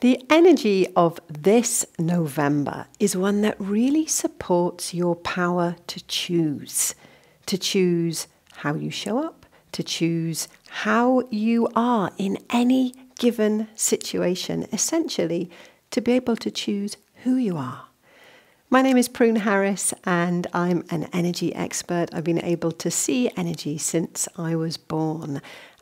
The energy of this November is one that really supports your power to choose how you show up, to choose how you are in any given situation, essentially to be able to choose who you are. My name is Prune Harris and I'm an energy expert. I've been able to see energy since I was born.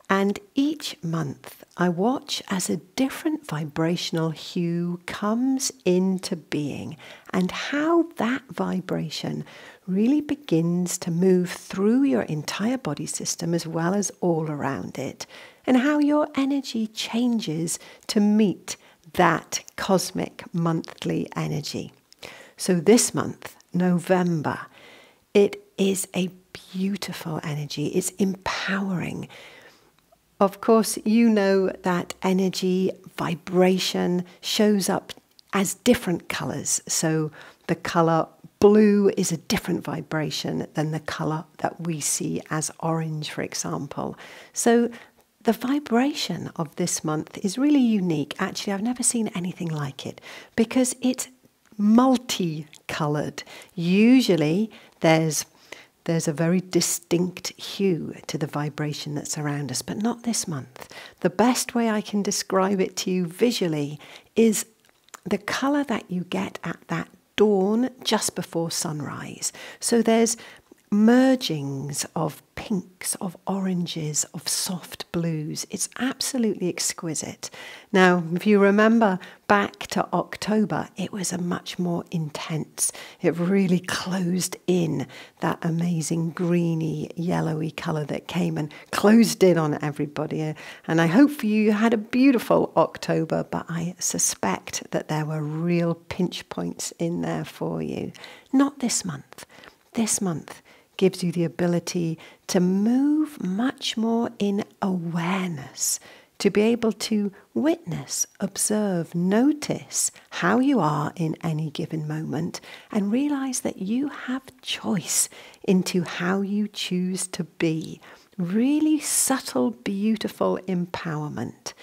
And each month I watch as a different vibrational hue comes into being and how that vibration really begins to move through your entire body system as well as all around it, and how your energy changes to meet that cosmic monthly energy. So this month, November, it is a beautiful energy. It's empowering. Of course, you know that energy vibration shows up as different colors. So the color blue is a different vibration than the color that we see as orange, for example. So the vibration of this month is really unique. Actually, I've never seen anything like it because it's multicolored. Usually there's a very distinct hue to the vibration that's around us, but not this month. The best way I can describe it to you visually is the color that you get at that dawn just before sunrise. So there's mergings of pinks, of oranges, of soft blues. It's absolutely exquisite. Now, if you remember back to October, it was a much more intense. It really closed in that amazing greeny, yellowy color that came and closed in on everybody. And I hope for you, you had a beautiful October, but I suspect that there were real pinch points in there for you. Not this month. This month gives you the ability to move much more in awareness, to be able to witness, observe, notice how you are in any given moment and realize that you have choice into how you choose to be. Really subtle, beautiful empowerment.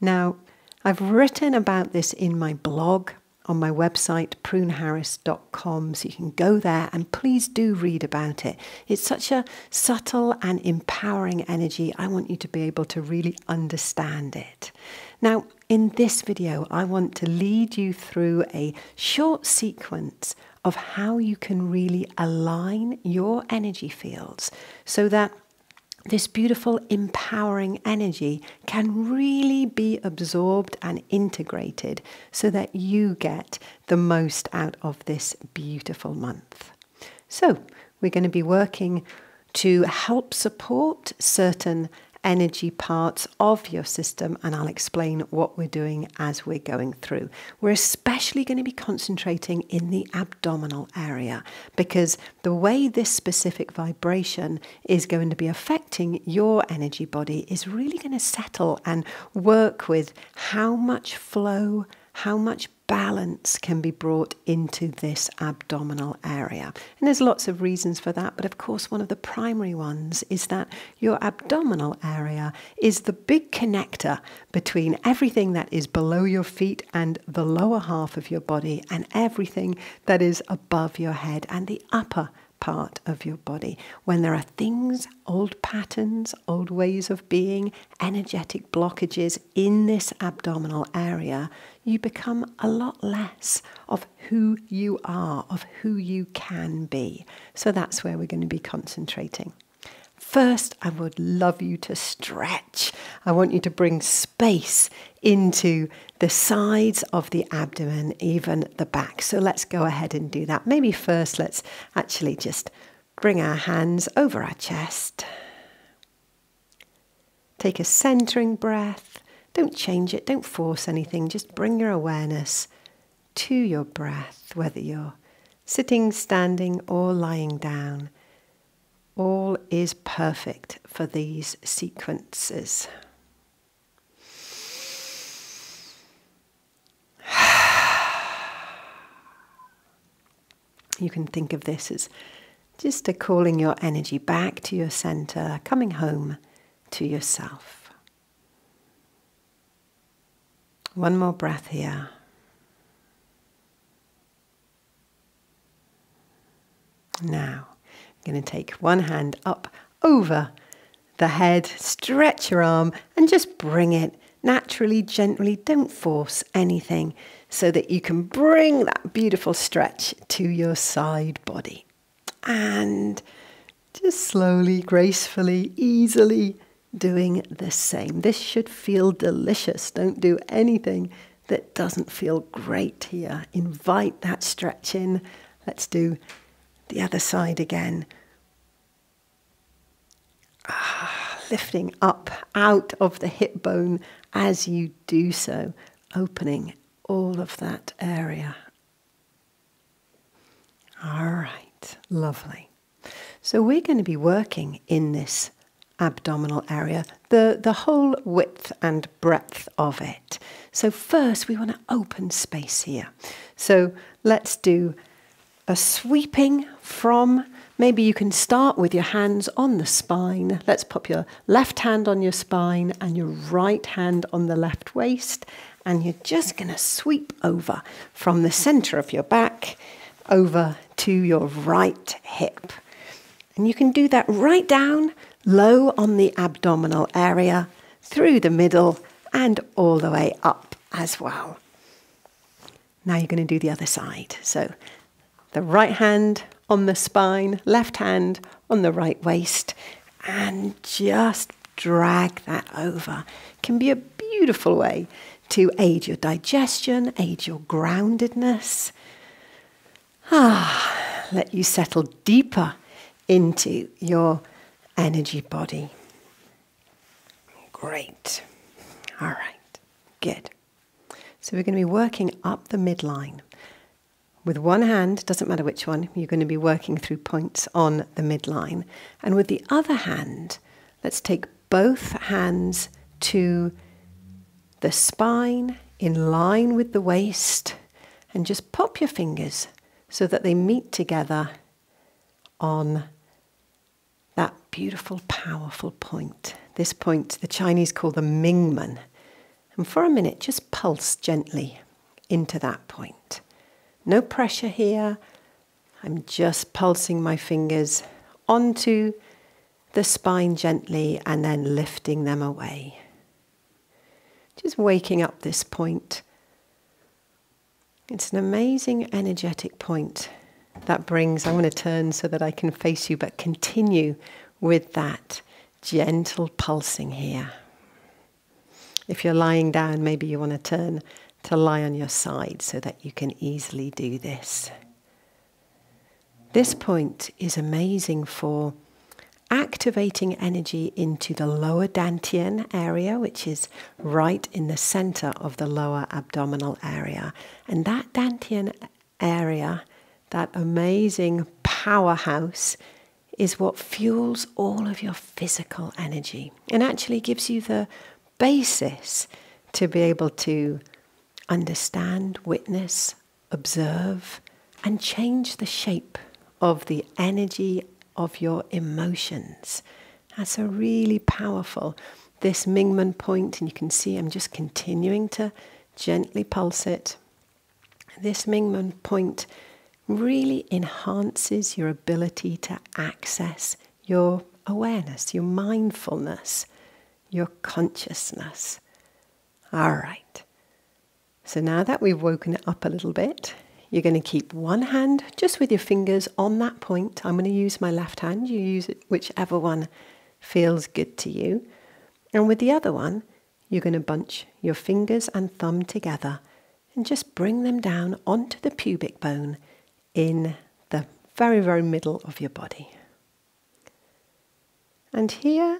Now, I've written about this in my blog on my website, pruneharris.com, so you can go there and please do read about it. It's such a subtle and empowering energy. I want you to be able to really understand it. Now, in this video, I want to lead you through a short sequence of how you can really align your energy fields so that this beautiful, empowering energy can really be absorbed and integrated so that you get the most out of this beautiful month. So we're going to be working to help support certain energy parts of your system, and I'll explain what we're doing as we're going through. We're especially going to be concentrating in the abdominal area because the way this specific vibration is going to be affecting your energy body is really going to settle and work with how much flow, how much balance can be brought into this abdominal area. And there's lots of reasons for that, but of course one of the primary ones is that your abdominal area is the big connector between everything that is below your feet and the lower half of your body and everything that is above your head and the upper part of your body. When there are things, old patterns, old ways of being, energetic blockages in this abdominal area, you become a lot less of who you are, of who you can be. So that's where we're going to be concentrating. First, I would love you to stretch. I want you to bring space into the sides of the abdomen, even the back. So let's go ahead and do that. Maybe first, let's actually just bring our hands over our chest. Take a centering breath. Don't change it. Don't force anything. Just bring your awareness to your breath, whether you're sitting, standing, or lying down. All is perfect for these sequences. You can think of this as just calling your energy back to your center, coming home to yourself. One more breath here. Now, I'm going to take one hand up over the head, stretch your arm and just bring it naturally, gently, don't force anything, so that you can bring that beautiful stretch to your side body. And just slowly, gracefully, easily doing the same. This should feel delicious. Don't do anything that doesn't feel great here. Invite that stretch in. Let's do the other side again. Lifting up out of the hip bone as you do so, opening all of that area. All right, lovely. So we're going to be working in this abdominal area, the whole width and breadth of it. So first we want to open space here. So let's do a sweeping from, maybe you can start with your hands on the spine. Let's pop your left hand on your spine and your right hand on the left waist. And you're just going to sweep over from the center of your back over to your right hip. And you can do that right down, low on the abdominal area, through the middle and all the way up as well. Now you're going to do the other side. So the right hand on the spine, left hand on the right waist, and just drag that over. It can be a beautiful way to aid your digestion, aid your groundedness. Let you settle deeper into your energy body. Great. All right, good. So we're going to be working up the midline. With one hand, doesn't matter which one, you're going to be working through points on the midline. And with the other hand, let's take both hands to the spine in line with the waist and just pop your fingers so that they meet together on that beautiful, powerful point. This point the Chinese call the Mingmen. And for a minute, just pulse gently into that point. No pressure here. I'm just pulsing my fingers onto the spine gently and then lifting them away. Just waking up this point. It's an amazing energetic point that brings. I'm going to turn so that I can face you, but continue with that gentle pulsing here. If you're lying down, maybe you want to turn to lie on your side so that you can easily do this. This point is amazing for activating energy into the lower Dantian area, which is right in the center of the lower abdominal area. And that Dantian area, that amazing powerhouse, is what fuels all of your physical energy and actually gives you the basis to be able to understand, witness, observe, and change the shape of the energy of your emotions. That's a really powerful, this Mingmen point, and you can see I'm just continuing to gently pulse it. This Mingmen point really enhances your ability to access your awareness, your mindfulness, your consciousness. All right. So now that we've woken it up a little bit, you're going to keep one hand just with your fingers on that point. I'm going to use my left hand. You use it, whichever one feels good to you. And with the other one, you're going to bunch your fingers and thumb together and just bring them down onto the pubic bone in the very, very middle of your body. And here,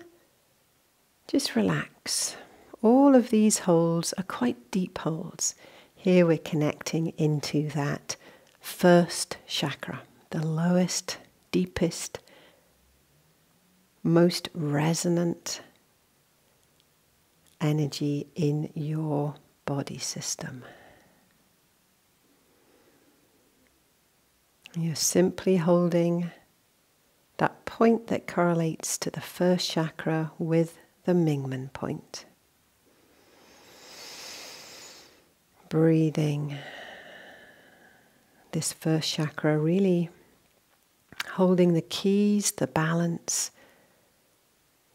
just relax. All of these holds are quite deep holds. Here we're connecting into that first chakra, the lowest, deepest, most resonant energy in your body system. You're simply holding that point that correlates to the first chakra with the Mingmen point. breathing. This first chakra really holding the keys, the balance,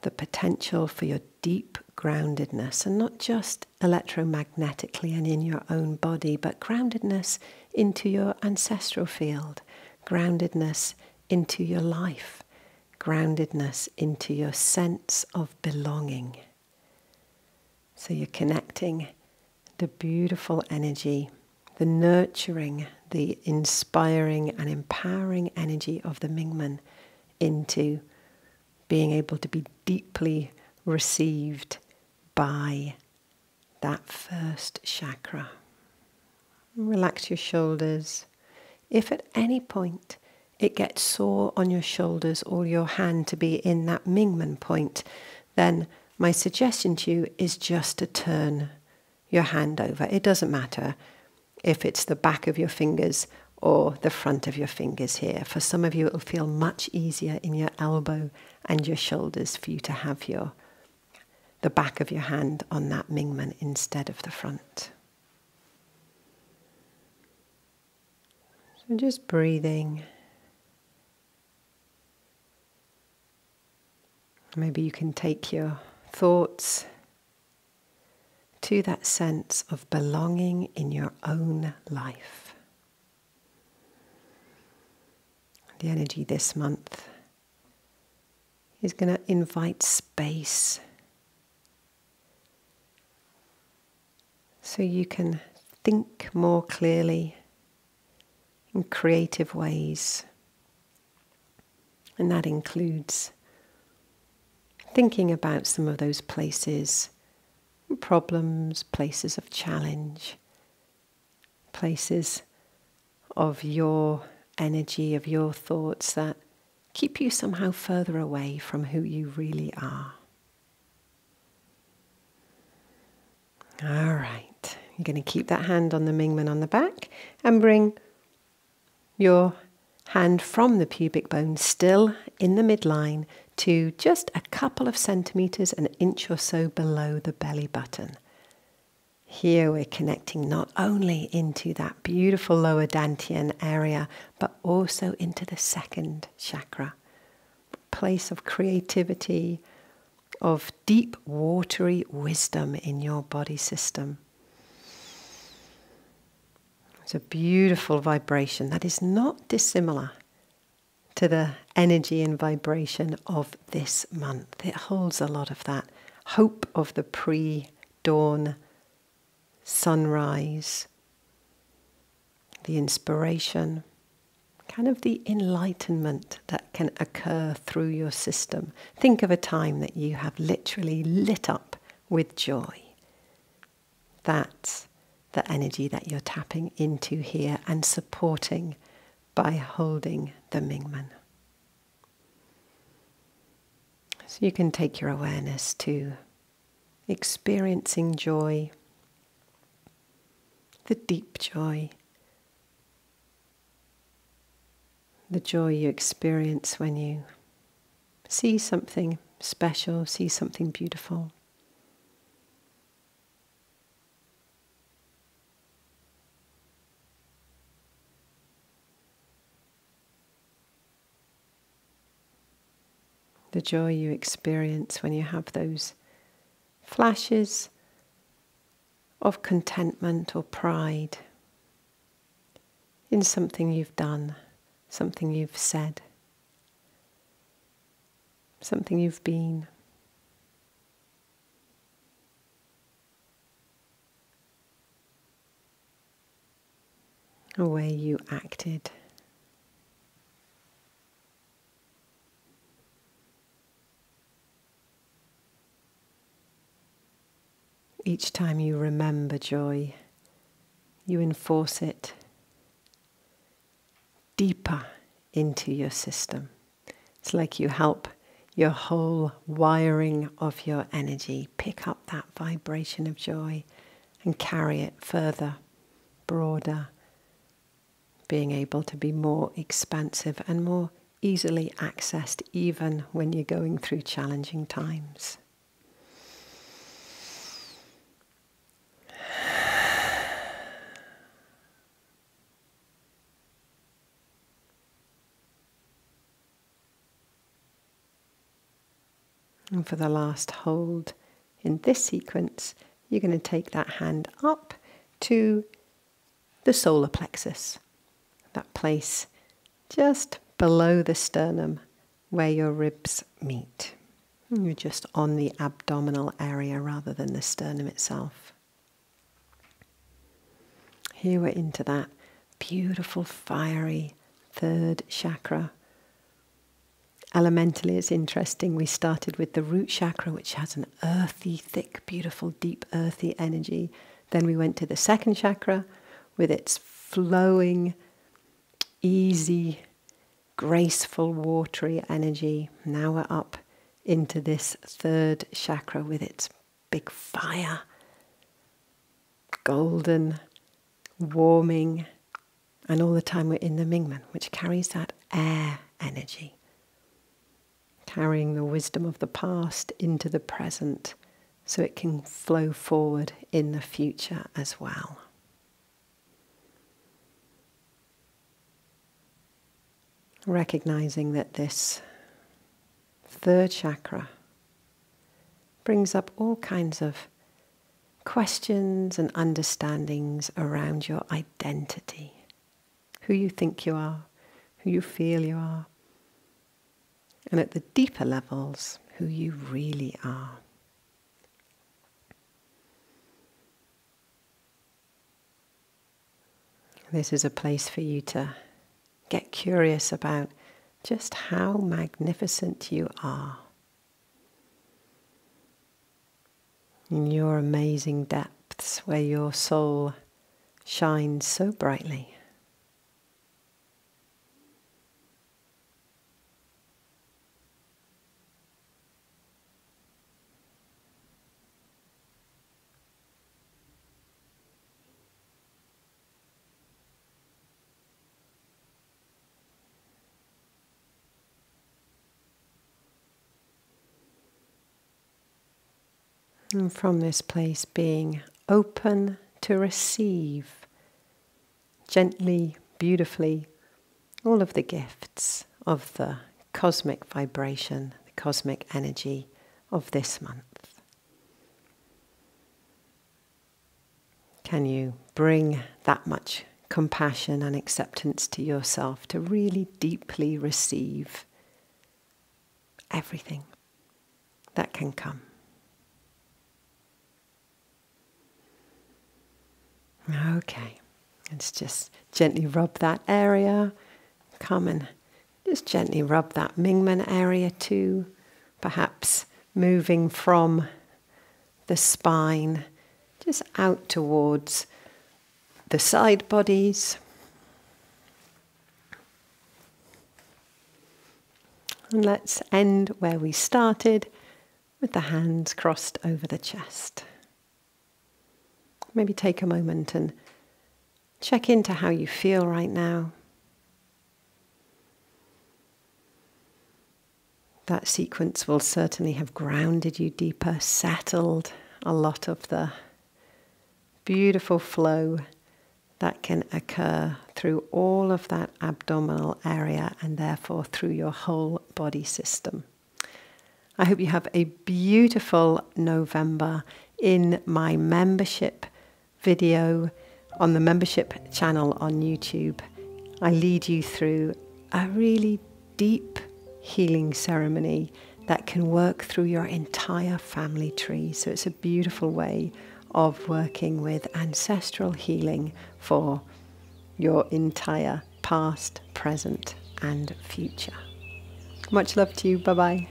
the potential for your deep groundedness, and not just electromagnetically and in your own body, but groundedness into your ancestral field, groundedness into your life, groundedness into your sense of belonging. So you're connecting the beautiful energy, the nurturing, the inspiring and empowering energy of the Mingmen into being able to be deeply received by that first chakra. Relax your shoulders. If at any point it gets sore on your shoulders or your hand to be in that Mingmen point, then my suggestion to you is just to turn your hand over. It doesn't matter if it's the back of your fingers or the front of your fingers here. For some of you, it'll feel much easier in your elbow and your shoulders for you to have the back of your hand on that Mingmen instead of the front. So just breathing. Maybe you can take your thoughts to that sense of belonging in your own life. The energy this month is going to invite space, so you can think more clearly in creative ways. And that includes thinking about some of those places, problems, places of challenge, places of your energy, of your thoughts that keep you somehow further away from who you really are. All right, you're going to keep that hand on the Mingmen on the back and bring your hand from the pubic bone still in the midline to just a couple of centimetres, an inch or so below the belly button. Here we're connecting not only into that beautiful lower Dantian area, but also into the second chakra, a place of creativity, of deep watery wisdom in your body system. It's a beautiful vibration that is not dissimilar to the energy and vibration of this month. It holds a lot of that hope of the pre-dawn sunrise, the inspiration, kind of the enlightenment that can occur through your system. Think of a time that you have literally lit up with joy. That's the energy that you're tapping into here and supporting by holding the Mingmen. So you can take your awareness to experiencing joy, the deep joy, the joy you experience when you see something special, see something beautiful. The joy you experience when you have those flashes of contentment or pride in something you've done, something you've said, something you've been. A way you acted. Each time you remember joy, you enforce it deeper into your system. It's like you help your whole wiring of your energy pick up that vibration of joy and carry it further, broader, being able to be more expansive and more easily accessed even when you're going through challenging times. And for the last hold in this sequence, you're going to take that hand up to the solar plexus, that place just below the sternum where your ribs meet. And you're just on the abdominal area rather than the sternum itself. Here we're into that beautiful fiery third chakra. Elementally, it's interesting, we started with the root chakra, which has an earthy, thick, beautiful, deep, earthy energy. Then we went to the second chakra with its flowing, easy, graceful, watery energy. Now we're up into this third chakra with its big fire, golden, warming, and all the time we're in the Mingmen, which carries that air energy, carrying the wisdom of the past into the present so it can flow forward in the future as well. Recognizing that this third chakra brings up all kinds of questions and understandings around your identity, who you think you are, who you feel you are, and at the deeper levels, who you really are. This is a place for you to get curious about just how magnificent you are, in your amazing depths where your soul shines so brightly. And from this place, being open to receive gently, beautifully, all of the gifts of the cosmic vibration, the cosmic energy of this month. Can you bring that much compassion and acceptance to yourself to really deeply receive everything that can come? Okay, let's just gently rub that area. Come and just gently rub that Mingmen area too, perhaps moving from the spine just out towards the side bodies. And let's end where we started, with the hands crossed over the chest. Maybe take a moment and check into how you feel right now. That sequence will certainly have grounded you deeper, settled a lot of the beautiful flow that can occur through all of that abdominal area and therefore through your whole body system. I hope you have a beautiful November. In my membership video on the membership channel on YouTube, I lead you through a really deep healing ceremony that can work through your entire family tree. So it's a beautiful way of working with ancestral healing for your entire past, present, and future. Much love to you. Bye-bye.